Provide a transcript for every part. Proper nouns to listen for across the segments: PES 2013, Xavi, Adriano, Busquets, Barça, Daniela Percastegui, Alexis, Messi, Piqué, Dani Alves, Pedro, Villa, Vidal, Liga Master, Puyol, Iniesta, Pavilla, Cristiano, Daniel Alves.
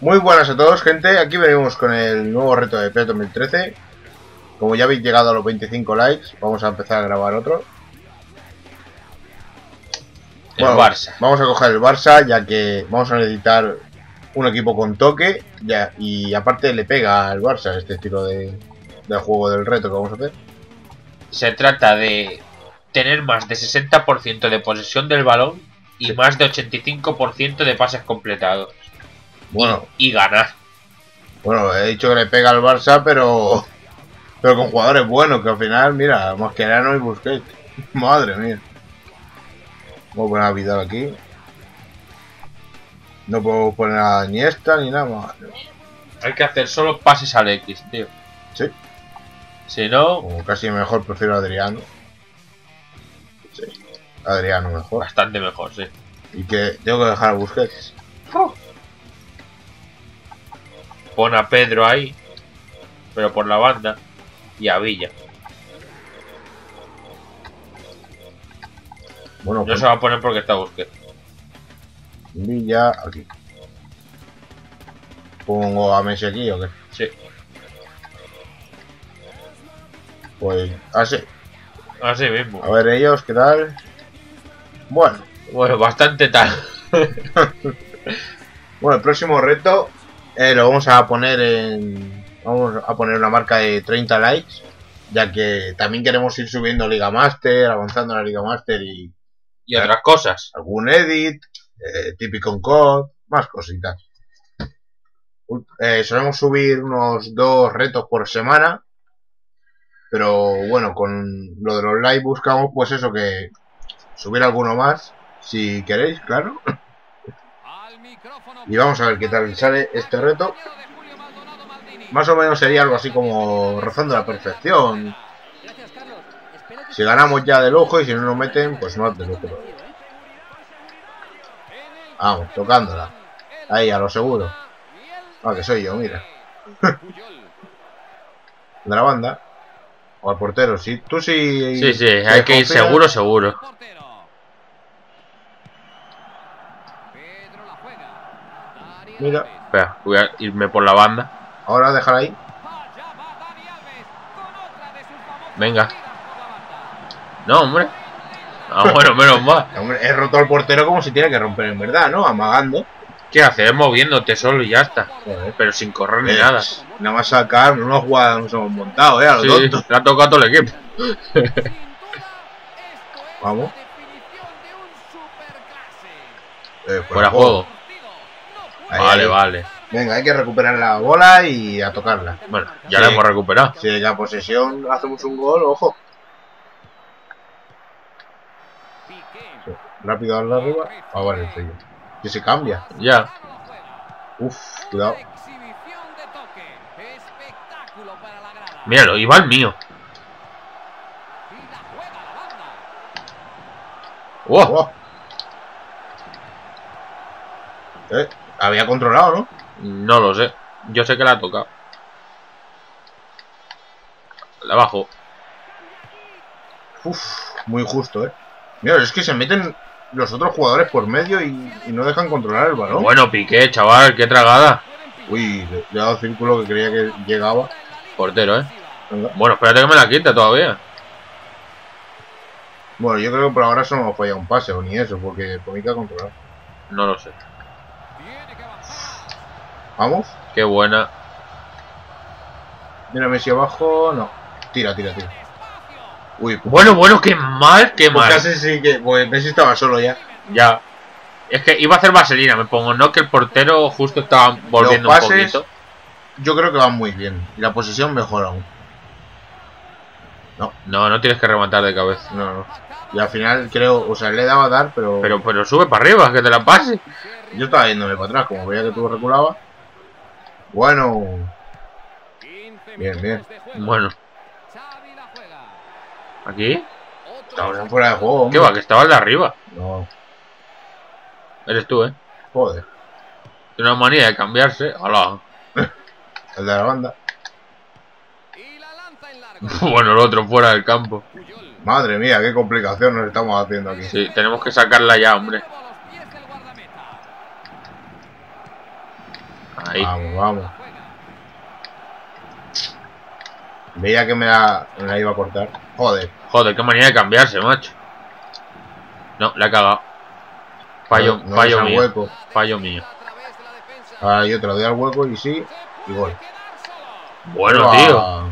Muy buenas a todos, gente. Aquí venimos con el nuevo reto de PES 2013. Como ya habéis llegado a los 25 likes, vamos a empezar a grabar otro. Bueno, el Barça. Vamos a coger el Barça, ya que vamos a necesitar un equipo con toque. Ya, y aparte le pega al Barça este estilo de juego del reto que vamos a hacer. Se trata de tener más de 60% de posesión del balón y sí, más de 85% de pases completados. Bueno, y ganar. Bueno, he dicho que le pega al Barça, pero con jugadores buenos, que al final, mira, Mosquerano y Busquets. Madre mía. Voy a poner a Vidal aquí. No puedo poner a Iniesta ni nada más. Hay que hacer solo pases a Alexis, tío. Sí. Si no... Como casi mejor prefiero a Adriano. Sí. Adriano mejor. Bastante mejor, sí. Y que tengo que dejar a Busquets. Oh. Pon a Pedro ahí, pero por la banda, y a Villa. Bueno, no pues, se va a poner porque está Busquets. Villa aquí. ¿Pongo a Messi aquí o qué? Sí. Pues así. Así mismo. A ver ellos, ¿qué tal? Bueno. Bueno, bastante tal. Bueno, el próximo reto... lo vamos a poner en... Vamos a poner una marca de 30 likes. Ya que también queremos ir subiendo Liga Master, avanzando en la Liga Master y otras cosas. Algún edit, típico code, más cositas. Solemos subir unos 2 retos por semana. Pero bueno, con lo de los likes buscamos pues eso, que subir alguno más. Si queréis, claro. Y vamos a ver qué tal sale este reto. Más o menos sería algo así como rozando la perfección. Si ganamos ya del ojo y si no nos meten, pues no del ojo. Vamos, tocándola. Ahí, a lo seguro. Ah, que soy yo, mira. De la banda. O al portero, sí. Tú sí... Sí, sí, hay que ir seguro, seguro. Mira. Espera, voy a irme por la banda. Ahora déjala ahí. Venga. No, hombre. Ah, bueno, menos mal. Hombre, he roto al portero como si tiene que romper en verdad, ¿no? Amagando. ¿Qué haces? Moviéndote solo y ya está. Pero sin correr ni nada. Nada más sacar, una jugada nos hemos montado, a lo tonto. Le ha tocado todo el equipo. Vamos. Fuera juego. Vale, vale. Venga, hay que recuperar la bola y a tocarla. Bueno, ya sí, la hemos recuperado. Si en la posesión hacemos un gol, ojo. Sí, rápido darle arriba. Ah, vale, el sello. Que se cambia. Ya. Uf, cuidado. Míralo, iba el mío. ¡Wow! ¡Wow! Había controlado, ¿no? No lo sé. Yo sé que la ha tocado. La bajo. Uf, muy justo, ¿eh? Mira, es que se meten los otros jugadores por medio y no dejan controlar el balón. Bueno, Piqué, chaval, qué tragada. Uy, le he dado círculo que creía que llegaba. Portero, ¿eh? Venga. Bueno, espérate que me la quita todavía. Bueno, yo creo que por ahora solo me ha fallado un pase o ni eso, porque por mí que ha controlado. No lo sé. Vamos. Qué buena. Mira Messi abajo. No. Tira, tira, tira. Uy. Bueno, qué mal, qué mal. Casi sí que... Pues Messi estaba solo ya. Ya. Es que iba a hacer vaselina, me pongo. No, que el portero justo estaba volviendo los pases, un poquito. Yo creo que va muy bien. Y la posesión mejor aún. No. No, no tienes que rematar de cabeza. No, no. Y al final creo... O sea, le daba a dar, pero... Pero sube para arriba, que te la pase. Yo estaba yéndome para atrás, como veía que tú reculabas. Bueno. Bien, bien. Bueno. ¿Aquí? Estaba fuera de juego, hombre. ¿Qué va? Que estaba el de arriba. No. Eres tú, ¿eh? Joder. Tiene una manía de cambiarse. ¡Hala! El de la banda. Bueno, el otro fuera del campo. Madre mía, qué complicación nos estamos haciendo aquí. Sí, tenemos que sacarla ya, hombre. Ahí. Vamos, vamos. Veía que me la iba a cortar. Joder. Joder, qué manía de cambiarse, macho. No, la he cagado. Fallo, no, no fallo mío. Hueco. Fallo mío. Ahí otra, doy al hueco y sí. Y gol. Bueno, uah, tío.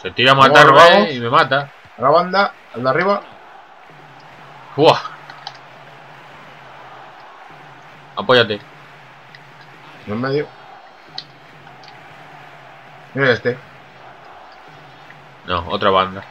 Se tira a matar, vamos, vamos, y me mata. A la banda, al de arriba. Buah. Apóyate. No en medio. Mira este. No, otra banda.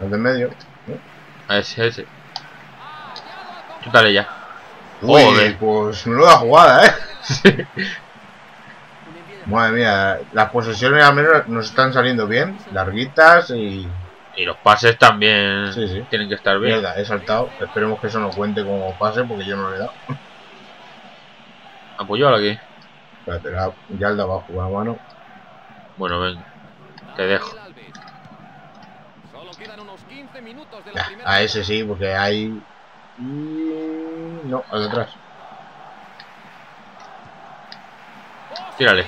El de en medio. Ese. Chútale ya. Uy, pues menuda jugada, ¿eh? Sí. Madre mía, las posesiones al menos nos están saliendo bien, larguitas y... Y los pases también, sí, sí, tienen que estar bien. Mierda, he saltado. Esperemos que eso no cuente como pase porque yo no lo he dado. Apoyó aquí. Espérate, la Yalda va a jugar a mano. Bueno, venga, te dejo. Ya, a ese sí, porque hay... No, al de atrás. Tírale.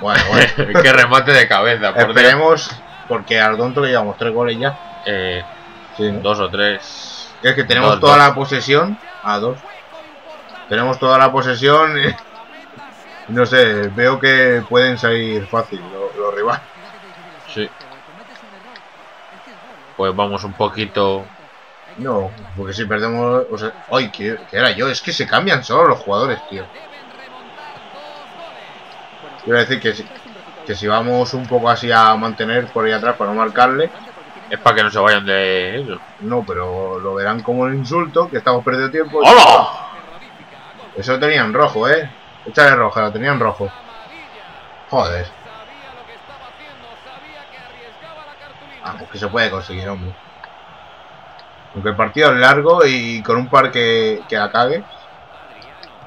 Bueno. Qué remate de cabeza. Por Esperemos, Dios, porque al tonto le llevamos 3 goles ya. Sí, ¿no? 2 o 3. Es que tenemos toda la posesión. A 2. Tenemos toda la posesión. No sé, veo que pueden salir fácil los rivales. Sí. Pues vamos un poquito... No, porque si perdemos... O sea, ¡ay, que era yo! Es que se cambian solo los jugadores, tío. Quiero decir que si vamos un poco así a mantener por ahí atrás para no marcarle... Es para que no se vayan de ellos. No, pero lo verán como un insulto, que estamos perdiendo tiempo... ¡Hola! Eso tenían rojo, ¿eh? Échale roja, la tenían rojo. Joder. Ah, pues que se puede conseguir, hombre. Aunque el partido es largo y con un par que la cague,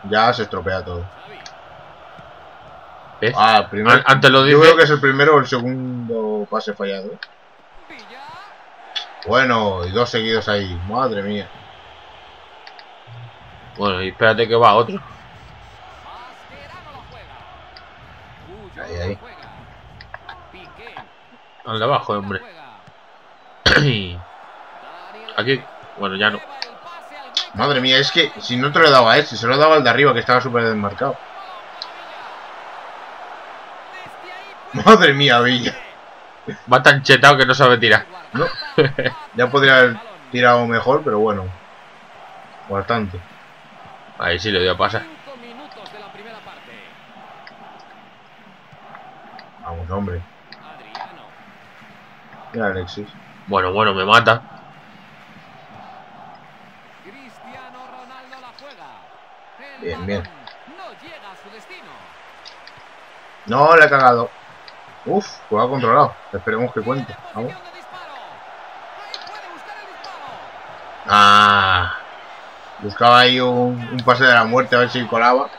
ya se estropea todo. ¿Ves? Ah, primero, antes lo dije. Yo creo que es el primero o el segundo pase fallado. Bueno, y 2 seguidos ahí. Madre mía. Bueno, y espérate que va otro. Ahí, ahí. Al de abajo, hombre. Aquí, bueno, ya no. Madre mía, es que si no te lo he dado a ese, se lo he dado al de arriba que estaba súper desmarcado. Madre mía, Villa. Va tan chetado que no sabe tirar. No. Ya podría haber tirado mejor, pero bueno. Bastante. Ahí sí le voy a pasar. Vamos, hombre. Mira, Alexis. Bueno, me mata. Bien. No, le he cagado. Uf, juega controlado. Esperemos que cuente. Vamos. Ah. Buscaba ahí un pase de la muerte a ver si colaba.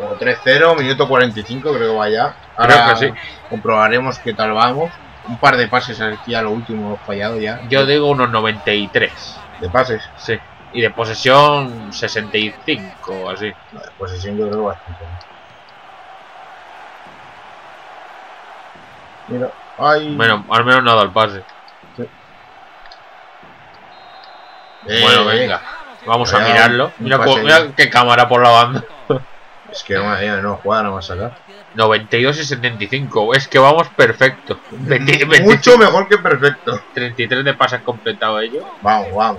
O 3-0, minuto 45, creo que vaya. Ahora creo que sí. Comprobaremos qué tal vamos. Un par de pases aquí a lo último fallado ya. Yo digo unos 93. ¿De pases? Sí. Y de posesión 65, así. No, de posesión yo creo bastante. Mira, ay. Bueno, al menos nada al pase. Sí. Bueno, venga. Vamos a mirarlo. Mira qué cámara por la banda. Es que no juega nada más acá. 92 y 75. Es que vamos perfecto. 20. Mucho mejor que perfecto. 33 de pases completado ellos. Vamos.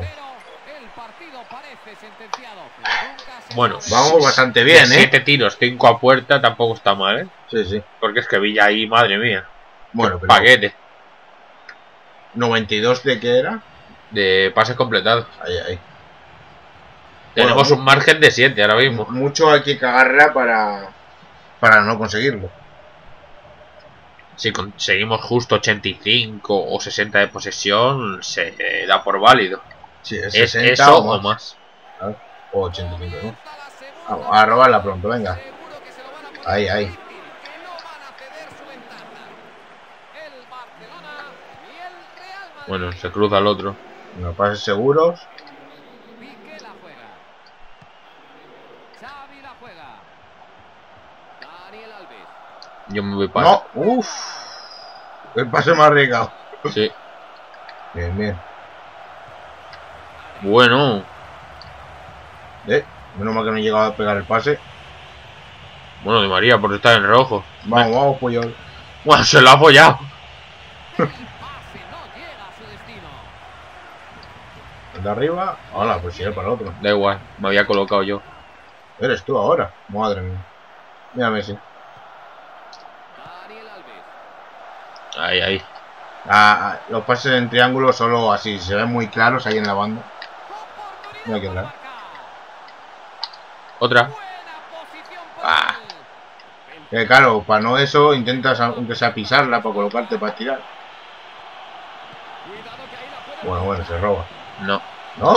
Bueno, vamos bastante bien, 7 tiros, 5 a puerta, tampoco está mal, ¿eh? Sí. Porque es que Villa ahí, madre mía. Bueno, pero paquete. 92 de qué era? De pases completados. Ahí. Tenemos un margen de 7 ahora mismo. Mucho hay que cagarla para no conseguirlo. Si conseguimos justo 85 o 60 de posesión, se da por válido. Sí, es eso o más. O 85, ¿no? Vamos a robarla pronto, venga. Ahí. Bueno, se cruza el otro. Los pases seguros. Piqué la juega. Xavi la juega. Daniel Alves. Yo me voy para. No, uff. El pase más arriesgado. Sí. Bien, bien. Bueno. Menos mal que no he llegado a pegar el pase. Bueno, de María, por estar en rojo. Vamos, vamos, Puyol. Bueno, se lo ha apoyado. De arriba, hola, pues si es para el otro. Da igual, me había colocado yo. Eres tú ahora, madre mía. Mira Messi. Ahí, ahí. Ah, los pases en triángulo solo así, se ven muy claros ahí en la banda. Mira que claro. Otra. Ah. Claro, para no eso intentas aunque sea pisarla para colocarte para tirar. Bueno, bueno, se roba. No. ¿No?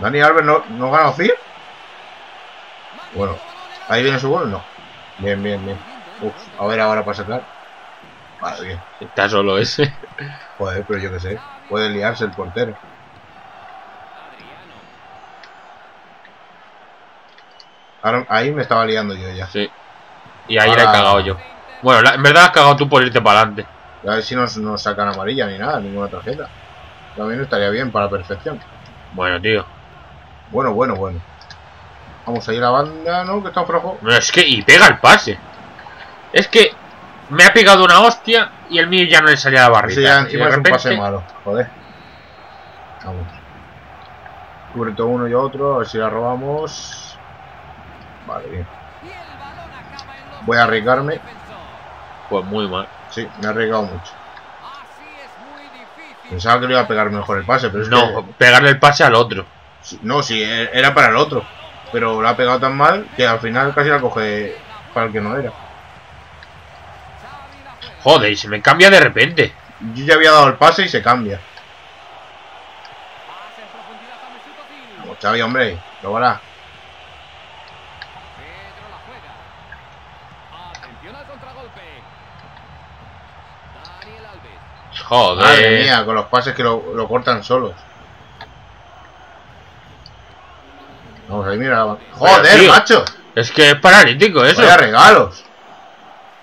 ¿Dani Alves no gana así? Bueno, ahí viene su gol, no. Bien, bien, bien. Uf, a ver ahora para sacar. Vale, bien. Está solo ese. Joder, pero yo qué sé. Puede liarse el portero. Ahora, ahí me estaba liando yo ya. Sí. Y ahí la he cagado yo. Bueno, en verdad has cagado tú por irte para adelante. A ver si no sacan amarilla ni nada, ninguna tarjeta. También estaría bien para perfección. Bueno, tío. Bueno, bueno, bueno. Vamos a ir a la banda, ¿no? Que está flojo. No, es que... Y pega el pase. Es que... Me ha pegado una hostia y el mío ya no le salía la barrita. Sí, ya encima y de repente... es un pase malo. Joder. Vamos. Cubre todo uno y otro. A ver si la robamos. Vale, bien. Voy a arriesgarme. Pues muy mal. Sí, me he arriesgado mucho. Pensaba que le iba a pegar mejor el pase, pero es no, que... pegarle el pase al otro. No, sí, era para el otro. Pero lo ha pegado tan mal que al final casi la coge para el que no era. Joder, y se me cambia de repente. Yo ya había dado el pase y se cambia. Vamos, Xavi, hombre, lo hará. Joder. Madre mía, con los pases que lo cortan solos. Vamos ahí, mira. Joder, tío, macho. Es que es paralítico eso. Vaya regalos.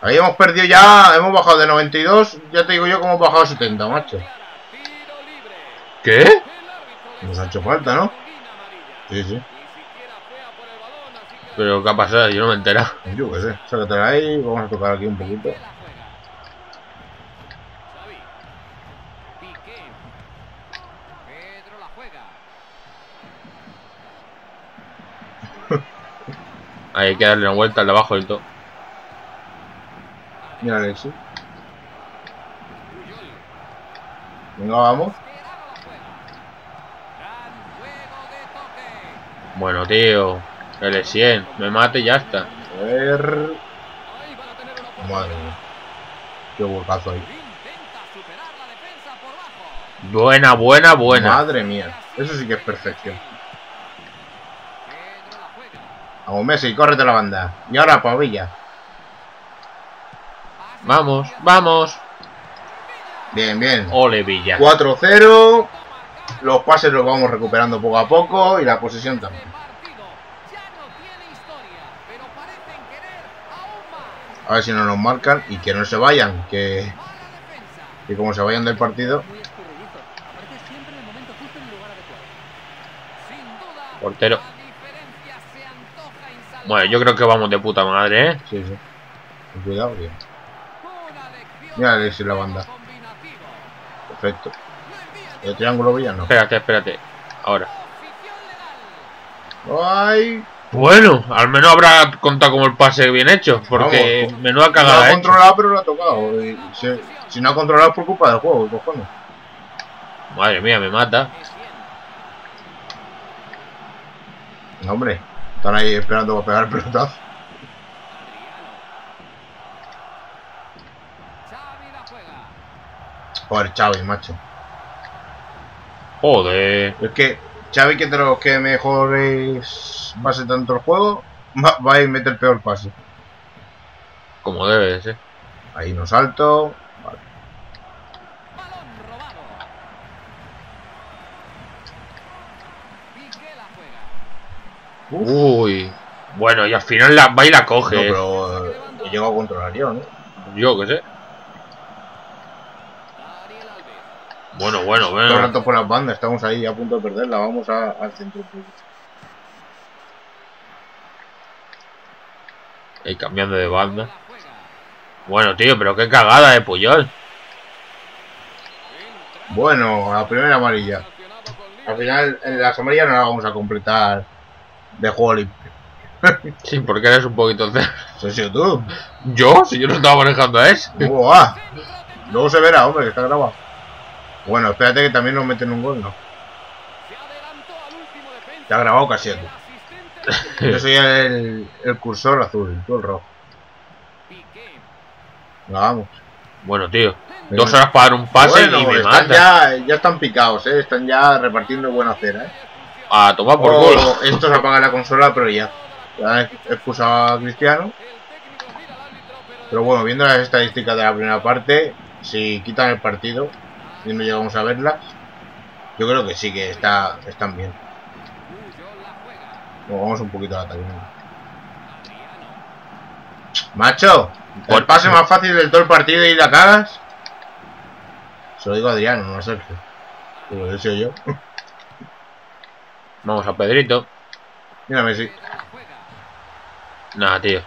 Ahí hemos perdido ya. Hemos bajado de 92. Ya te digo yo que hemos bajado a 70, macho. ¿Qué? Nos ha hecho falta, ¿no? Sí, sí. Pero ¿qué ha pasado? Yo no me he enterado. Yo qué sé. Sácatela ahí. Vamos a tocar aquí un poquito. Hay que darle una vuelta al de abajo del todo. Mira Alexis. Venga, vamos. Bueno, tío. L100. Me mate y ya está. A ver. Madre mía. Qué huecazo ahí. Buena, buena, buena. Madre mía. Eso sí que es perfección. Vamos, Messi, córrete la banda. Y ahora Pavilla. Vamos, vamos. Bien, bien. Ole, Villa. 4-0. Los pases los vamos recuperando poco a poco. Y la posesión también. A ver si no nos marcan. Y que no se vayan. Que como se vayan del partido. Portero. Bueno, yo creo que vamos de puta madre, ¿eh? Sí, sí. Cuidado, bien. Mira Alexis la banda. Perfecto. El triángulo villano. Espérate, espérate. Ahora. ¡Ay! Bueno, al menos habrá contado como el pase bien hecho. Porque vamos, menuda cagada. No ha controlado, pero lo ha tocado. Y si no ha controlado es por culpa del juego, cojones. Madre mía, me mata. No, hombre. Están ahí esperando para pegar el pelotazo. Joder, Xavi, macho. Joder. Es que Xavi, que entre los que mejores pase tanto el juego, va a ir meter el peor pase. Como debe de ser. Ahí no salto. Vale. Uy. Bueno, y al final la va y la coge. No, pero llegó a controlar yo, ¿no? Yo qué sé. Bueno. Todo el rato por las bandas, estamos ahí a punto de perderla. Vamos al centro público. Y cambiando de banda. Bueno, tío, pero qué cagada de Puyol. Bueno, la primera amarilla. Al final, en las amarillas no las vamos a completar de juego limpio. Sí, porque eres un poquito cerdo. ¿Eso has sido tú? ¿Yo? Si yo no estaba manejando a eso. ¡Buah! Luego se verá, hombre, que está grabado. Bueno, espérate que también nos meten un gol, ¿no? Te ha grabado casi a tú. Yo soy el cursor azul, tú el rojo. Vamos. Bueno, tío. 2 horas para dar un pase, bueno, y me están mata. Ya están picados, ¿eh? Están ya repartiendo buena cera, ¿eh? A tomar por culo. Esto se apaga la consola, pero ya. Ya han expulsado a Cristiano. Pero bueno, viendo las estadísticas de la primera parte, si quitan el partido y no llegamos a verlas, yo creo que sí que están bien. Bueno, vamos un poquito a la tabla. Macho, el pase más fácil del todo el partido y la cagas. Se lo digo a Adriano, no a Sergio. Pero lo deseo yo. Vamos a Pedrito. Mira Messi. Nada, tío.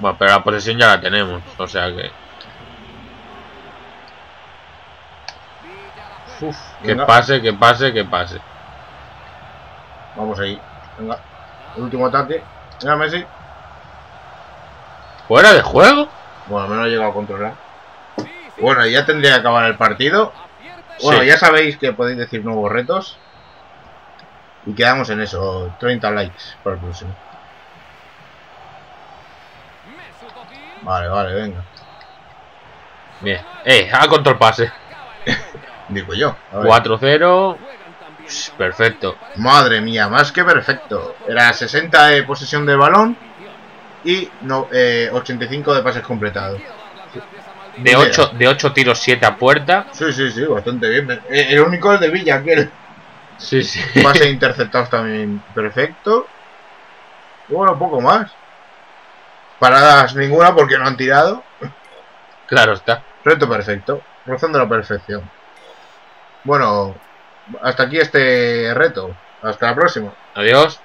Bueno, pero la posesión ya la tenemos. O sea que... Uf, que pase. Vamos ahí. Venga. El último ataque. Mira Messi. ¿Fuera de juego? Bueno, me lo he llegado a controlar. Bueno, ya tendría que acabar el partido. Bueno, sí. Ya sabéis que podéis decir nuevos retos. Y quedamos en eso. 30 likes para el próximo. Vale, venga. Bien. Ha control pase. Digo yo. 4-0. Perfecto. Madre mía, más que perfecto. Era 60 de posesión de balón y 85 de pases completados. De 8 tiros, 7 a puerta. Sí, bastante bien. El único es de Villa, aquel. Sí. Pases interceptados también, perfecto. Bueno, poco más. Paradas ninguna porque no han tirado. Claro está. Reto perfecto, rozando la perfección. Bueno, hasta aquí este reto. Hasta la próxima. Adiós.